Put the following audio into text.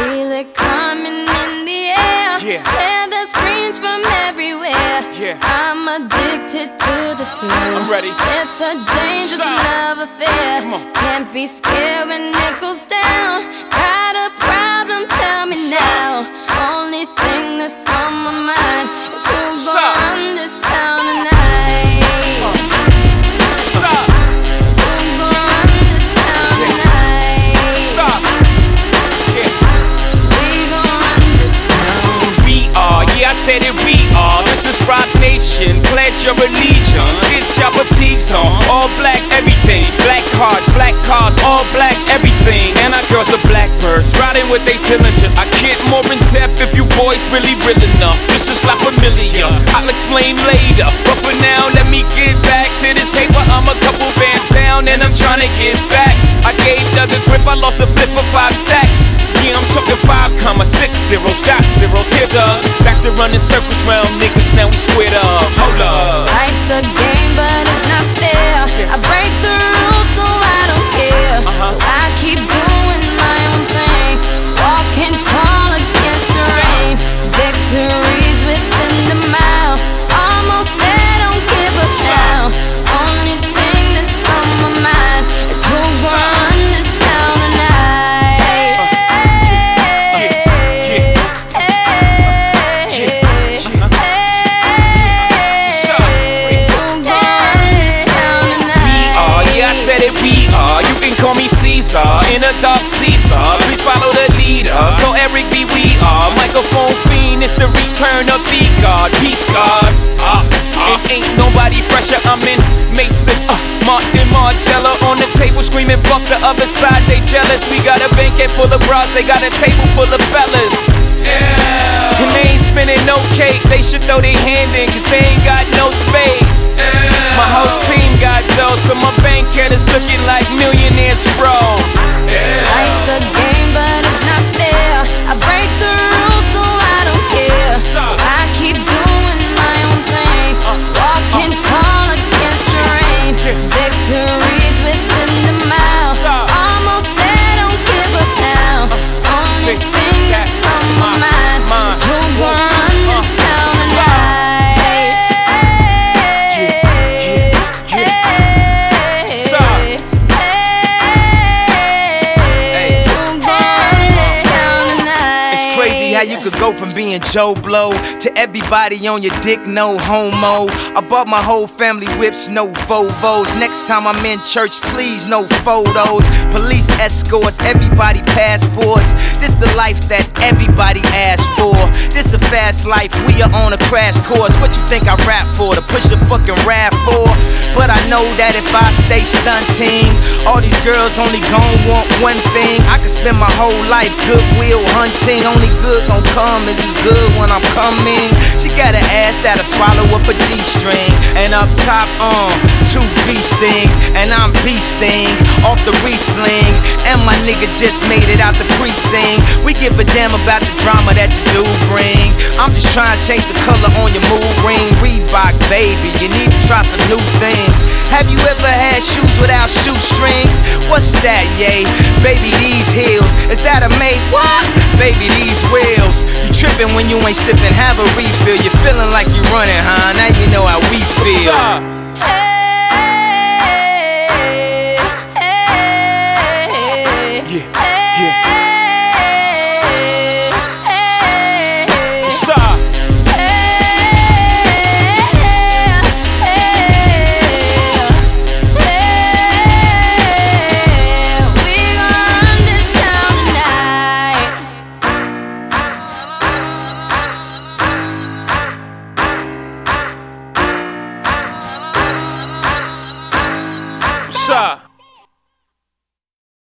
Feel it coming in the air. Hear the screams from everywhere. I'm addicted to the thrill. I'm ready. It's a dangerous love affair. Can't be scared when it goes down. Got a problem, tell me now. Only thing that's on my mind is who's gonna run this town tonight. Said it, we are. This is Roc Nation. Pledge your allegiance. Get your boutiques on. All black, everything. Black cards, all black, everything. And our girls are blackbirds, riding with they diligence. I can't more in depth if you boys really real enough. This is La Familia. I'll explain later. But for now, let me get back to this paper. I'm a couple bands down and I'm trying to get back. I gave Doug a grip, I lost a flip for 5 stacks. Yeah, I'm talking 5, 6, 0, shot zeros. Hit up. Back to running circles round niggas, now we squared up. Hold up. Life's a game, but it's not fair. I break the rules, so I don't care. So I keep doing my own thing. Walking tall against the rain. Victories within the mile. Almost there, don't give up now. Only thing that's on my mind is who gonna run this town tonight. In a dark Caesar, please follow the leader. So Eric B, we are. Microphone fiend, it's the return of the God. Peace God. It ain't nobody fresher. I'm in Mason, Martin Margiela on the table screaming, fuck the other side. They jealous. We got a banquet full of bras. They got a table full of fellas. And they ain't spinning no cake. They should throw their hand in, cause they ain't got no space. My whole team got dough, so my bank account is looking like millionaires, bro. Life's a game, but it's not fair. I break the rules, so I don't care. So I keep doing my own thing. Walking tall against the rain. Victories within the mile. Almost there, don't give up now. Only thing that's on my mind is who gonna run this town tonight. You could go from being Joe Blow to everybody on your dick, no homo. I bought my whole family whips, no Vovos. Next time I'm in church, please, no photos. Police escorts, everybody passports. This the life that everybody asked for. This a fast life, we are on a crash course. What you think I rap for? To push a fucking rap for? But I know that if I stay stunting, all these girls only gon' want one thing. I could spend my whole life goodwill hunting. Only good gon' come is as good when I'm coming. She got an ass that'll swallow up a G-string. And up top, 2 B-stings. And I'm B-sting off the re-sling. And my nigga just made it out the precinct. We give a damn about the drama that you do bring. I'm just trying to change the color on your mood ring. Reebok, baby, you need to try some new things. Have you ever had shoes without shoestrings? What's that, yay? Baby, these heels. Is that a mate? What? Baby, these wheels. You tripping when you ain't sipping. Have a refill. You're feeling like you running, huh? Now you know how we feel.